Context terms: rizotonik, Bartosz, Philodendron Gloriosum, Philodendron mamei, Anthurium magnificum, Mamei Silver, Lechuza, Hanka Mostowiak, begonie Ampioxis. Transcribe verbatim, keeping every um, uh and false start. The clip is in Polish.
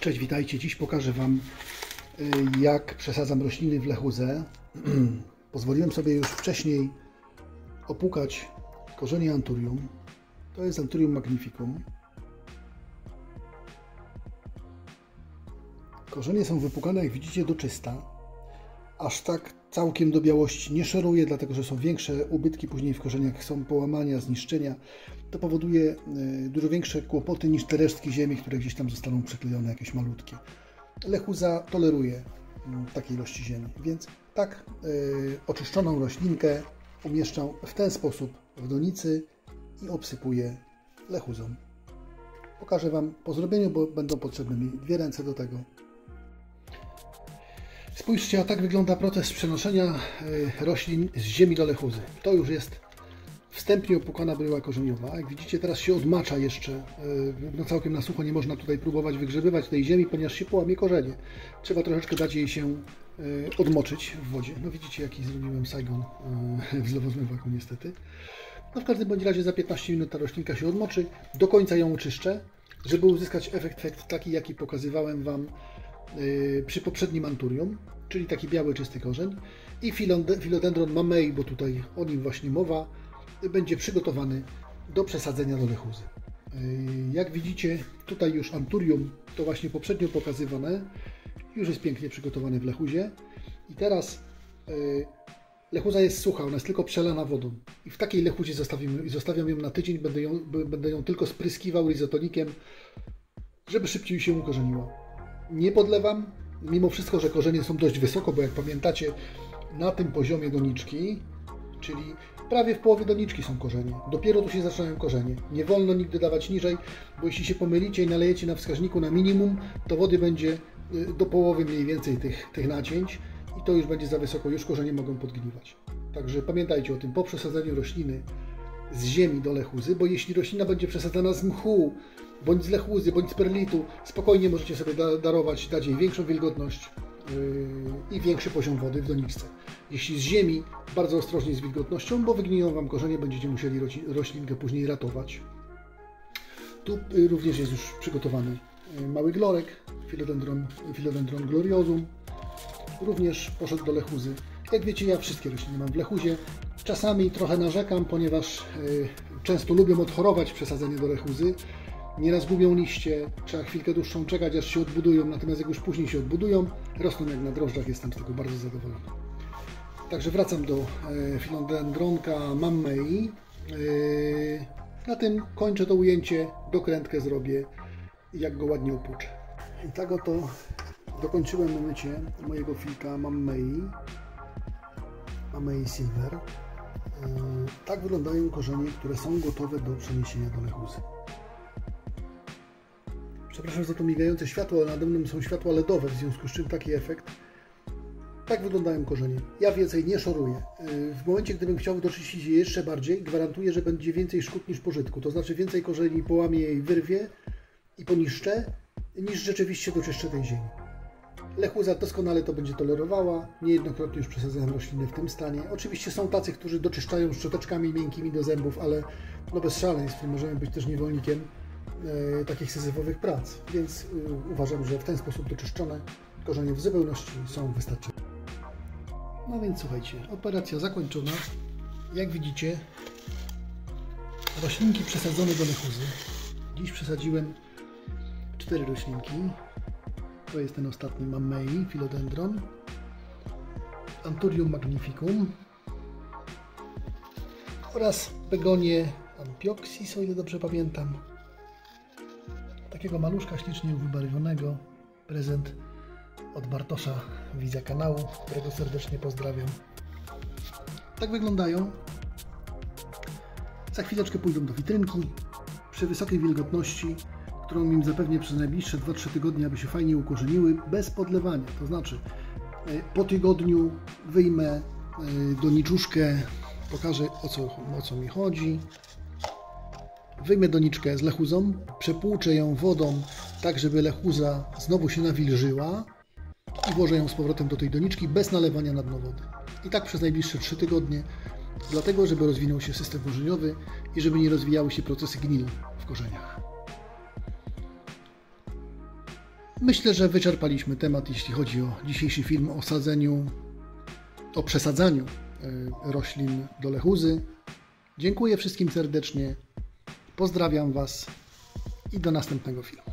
Cześć, witajcie. Dziś pokażę Wam, jak przesadzam rośliny w lechuzę. Pozwoliłem sobie już wcześniej opłukać korzenie anthurium. To jest Anthurium magnificum. Korzenie są wypłukane, jak widzicie, do czysta. Aż tak całkiem do białości nie szeruje, dlatego że są większe ubytki później w korzeniach, są połamania, zniszczenia. To powoduje dużo większe kłopoty niż te resztki ziemi, które gdzieś tam zostaną przyklejone, jakieś malutkie. Lechuza toleruje takiej ilości ziemi, więc tak yy, oczyszczoną roślinkę umieszczam w ten sposób w donicy i obsypuję lechuzą. Pokażę Wam po zrobieniu, bo będą potrzebne mi dwie ręce do tego. Spójrzcie, a tak wygląda proces przenoszenia roślin z ziemi do lechuzy. To już jest wstępnie opłukana bryła korzeniowa. Jak widzicie, teraz się odmacza jeszcze. No całkiem na sucho nie można tutaj próbować wygrzebywać tej ziemi, ponieważ się połamie korzenie. Trzeba troszeczkę dać jej się odmoczyć w wodzie. No widzicie, jaki zrobiłem sajgon w zlewozmywaku niestety. No w każdym bądź razie za piętnaście minut ta roślinka się odmoczy. Do końca ją oczyszczę, żeby uzyskać efekt, efekt taki, jaki pokazywałem Wam przy poprzednim anthurium, czyli taki biały, czysty korzeń, i Philodendron mamei, bo tutaj o nim właśnie mowa, będzie przygotowany do przesadzenia do lechuzy. Jak widzicie, tutaj już anthurium, to właśnie poprzednio pokazywane, już jest pięknie przygotowane w lechuzie i teraz lechuza jest sucha, ona jest tylko przelana wodą i w takiej lechuzie zostawimy, zostawiam ją na tydzień, będę ją, będę ją tylko spryskiwał rizotonikiem, żeby szybciej się ukorzeniła. Nie podlewam, mimo wszystko, że korzenie są dość wysoko, bo jak pamiętacie, na tym poziomie doniczki, czyli prawie w połowie doniczki są korzenie. Dopiero tu się zaczynają korzenie. Nie wolno nigdy dawać niżej, bo jeśli się pomylicie i nalejecie na wskaźniku na minimum, to wody będzie do połowy mniej więcej tych, tych nacięć i to już będzie za wysoko, już korzenie mogą podgniwać. Także pamiętajcie o tym po przesadzeniu rośliny z ziemi do lechuzy, bo jeśli roślina będzie przesadzana z mchu, bądź z lechuzy, bądź z perlitu, spokojnie możecie sobie da darować, dać jej większą wilgotność yy, i większy poziom wody w doniczce. Jeśli z ziemi, bardzo ostrożnie z wilgotnością, bo wygniją Wam korzenie, będziecie musieli roślinkę później ratować. Tu yy, również jest już przygotowany yy, mały glorek, Philodendron, Philodendron Gloriosum, również poszedł do lechuzy. Jak wiecie, ja wszystkie rośliny mam w lechuzie. Czasami trochę narzekam, ponieważ yy, często lubią odchorować przesadzenie do lechuzy. Nieraz gubią liście, trzeba chwilkę dłuższą czekać, aż się odbudują, natomiast jak już później się odbudują, rosną jak na drożdżach, jestem z tego bardzo zadowolony. Także wracam do e, Philodendronka mamei. E, na tym kończę to ujęcie, dokrętkę zrobię, jak go ładnie opłuczę. I tak oto dokończyłem mycie mojego filka mamei, Mamei Silver. E, tak wyglądają korzenie, które są gotowe do przeniesienia do lechuzy. Przepraszam za to migające światło, nade mną są światła ledowe, w związku z czym taki efekt. Tak wyglądają korzenie. Ja więcej nie szoruję. W momencie, gdybym chciał doczyścić je jeszcze bardziej, gwarantuję, że będzie więcej szkód niż pożytku. To znaczy więcej korzeni połamie i wyrwie i poniszczę, niż rzeczywiście doczyszczę tej ziemi. Lechuza doskonale to będzie tolerowała. Niejednokrotnie już przesadzałem rośliny w tym stanie. Oczywiście są tacy, którzy doczyszczają szczoteczkami miękkimi do zębów, ale no bez szaleństw, z tym możemy być też niewolnikiem takich syzyfowych prac, więc uważam, że w ten sposób doczyszczone korzenie w zupełności są wystarczające. No więc słuchajcie, operacja zakończona. Jak widzicie, roślinki przesadzone do lechuzy. Dziś przesadziłem cztery roślinki. To jest ten ostatni mamei, Philodendron, Anthurium magnificum oraz begonie Ampioxis, o ile dobrze pamiętam. Takiego maluszka ślicznie wybarwionego, prezent od Bartosza, widza kanału, którego serdecznie pozdrawiam. Tak wyglądają. Za chwileczkę pójdą do witrynki. Przy wysokiej wilgotności, którą im zapewnię przez najbliższe dwa trzy tygodnie, aby się fajnie ukorzeniły, bez podlewania. To znaczy po tygodniu wyjmę doniczuszkę, pokażę o co, o co mi chodzi. Wyjmę doniczkę z lechuzą, przepłuczę ją wodą, tak żeby lechuza znowu się nawilżyła i włożę ją z powrotem do tej doniczki bez nalewania na dno wody. I tak przez najbliższe trzy tygodnie, dlatego żeby rozwinął się system korzeniowy i żeby nie rozwijały się procesy gnil w korzeniach. Myślę, że wyczerpaliśmy temat, jeśli chodzi o dzisiejszy film o sadzeniu, o przesadzaniu roślin do lechuzy. Dziękuję wszystkim serdecznie, pozdrawiam Was i do następnego filmu.